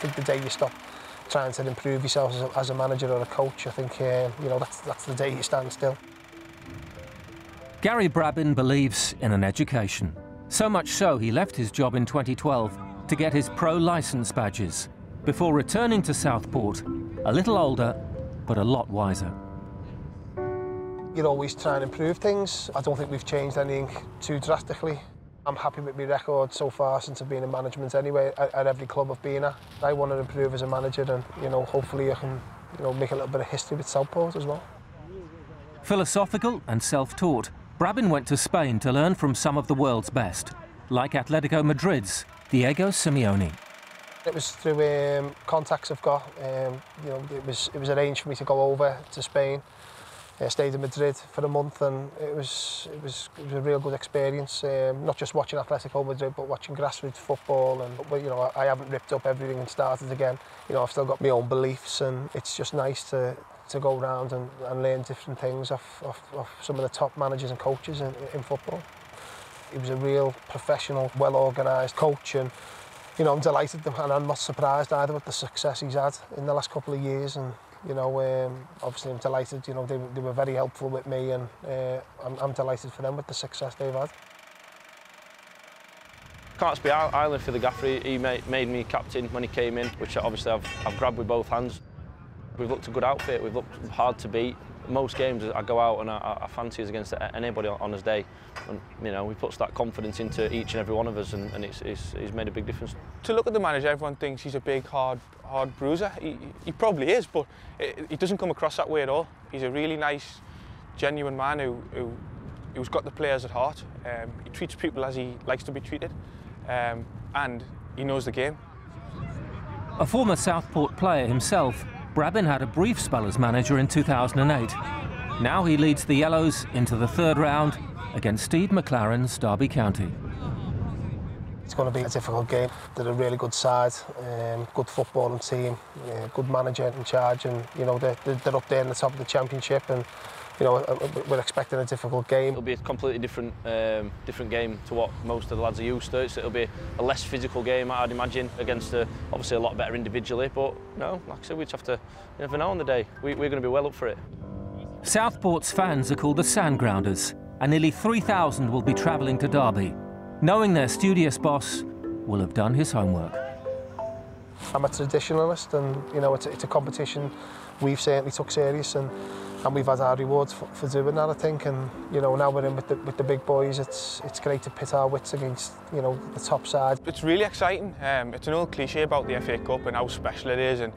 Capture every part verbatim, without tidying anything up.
think the day you stop trying to improve yourself as a, as a manager or a coach, I think uh, you know that's that's the day you stand still. Gary Brabin believes in an education. So much so, he left his job in twenty twelve to get his Pro Licence badges before returning to Southport, a little older, but a lot wiser. You always try and improve things. I don't think we've changed anything too drastically. I'm happy with my record so far since I've been in management anyway, at, at every club I've been at. I want to improve as a manager and, you know, hopefully I can, you know, make a little bit of history with Southport as well. Philosophical and self-taught, Brabin went to Spain to learn from some of the world's best, like Atletico Madrid's Diego Simeone. It was through um, contacts I've got. Um, you know, it was it was arranged for me to go over to Spain. I stayed in Madrid for a month, and it was it was, it was a real good experience. Um, not just watching Atletico Madrid, but watching grassroots football. And you know, I, I haven't ripped up everything and started again. You know, I've still got my own beliefs, and it's just nice to to go around and, and learn different things off, off, off some of the top managers and coaches in, in football. He was a real professional, well-organised coach, and you know, I'm delighted and I'm not surprised either with the success he's had in the last couple of years. And you know, um, obviously I'm delighted, you know, they, they were very helpful with me, and uh, I'm, I'm delighted for them with the success they've had. Can't speak island for the Gaffrey. He made, made me captain when he came in, which obviously I've, I've grabbed with both hands. We've looked a good outfit, we've looked hard to beat. Most games I go out and I, I fancy us against anybody on his day, and you know, he puts that confidence into each and every one of us, and, and it's, it's, it's made a big difference. To look at the manager, everyone thinks he's a big, hard, hard bruiser. He, he probably is, but he doesn't come across that way at all. He's a really nice, genuine man who, who, who's got the players at heart. Um, he treats people as he likes to be treated, um, and he knows the game. A former Southport player himself, Brabin had a brief spell as manager in two thousand eight. Now he leads the Yellows into the third round against Steve McLaren's Derby County. It's going to be a difficult game. They're a really good side, um, good footballing team, uh, good manager in charge, and you know they're, they're up there in the top of the championship, and you know we're expecting a difficult game. It'll be a completely different, um, different game to what most of the lads are used to. So it'll be a less physical game, I'd imagine, against a, obviously a lot better individually. But no, like I said, we just have to, you never know on the day. We, we're going to be well up for it. Southport's fans are called the Sandgrounders, and nearly three thousand will be travelling to Derby, knowing their studious boss will have done his homework. I'm a traditionalist, and you know it's, it's a competition we've certainly took serious, and, and we've had our rewards for, for doing that, I think. And you know, now we're in with the, with the big boys. It's it's great to pit our wits against you know the top side. It's really exciting. Um, it's an old cliche about the F A Cup and how special it is and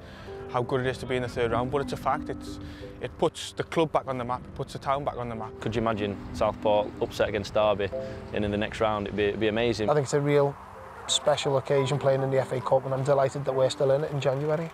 how good it is to be in the third round, but it's a fact. It's it puts the club back on the map. It puts the town back on the map. Could you imagine Southport upset against Derby, and in the next round it'd be, it'd be amazing. I think it's a real special occasion playing in the F A Cup, and I'm delighted that we're still in it in January.